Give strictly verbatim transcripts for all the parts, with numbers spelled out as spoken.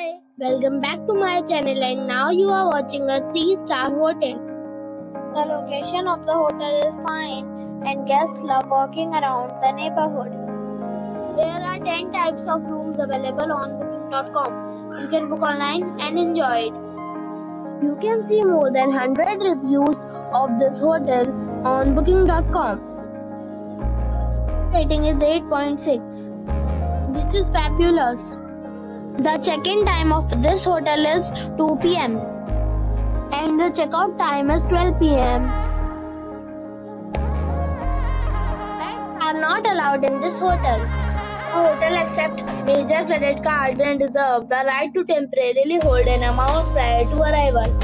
Hi, welcome back to my channel, and now you are watching a three star hotel. The location of the hotel is fine and guests love walking around the neighborhood. There are ten types of rooms available on booking dot com. You can book online and enjoy it. You can see more than one hundred reviews of this hotel on booking dot com. Rating is eight point six, which is fabulous. The check-in time of this hotel is two p m and the check-out time is twelve p m Pets are not allowed in this hotel. The hotel accepts major credit cards and reserves the right to temporarily hold an amount prior to arrival.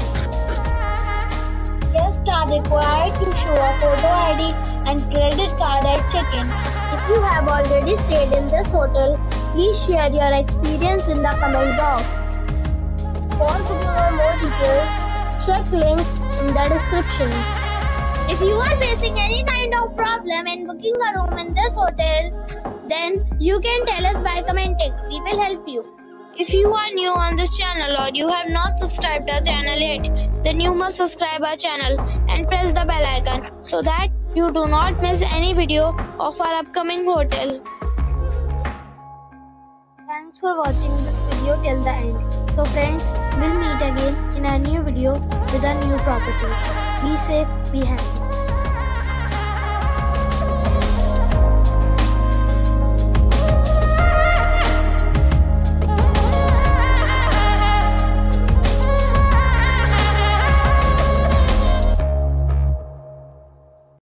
Guests are required to show a photo I D and credit card at check-in. If you have already stayed in this hotel, please share your experience in the comment box. For booking or more details, check link in the description. If you are facing any kind of problem in booking a room in this hotel, then you can tell us by commenting. We will help you. If you are new on this channel or you have not subscribed our channel yet, then you must subscribe our channel and press the bell icon so that you do not miss any video of our upcoming hotel. Thanks for watching this video till the end. So friends, we'll meet again in a new video with a new property. Be safe, be happy.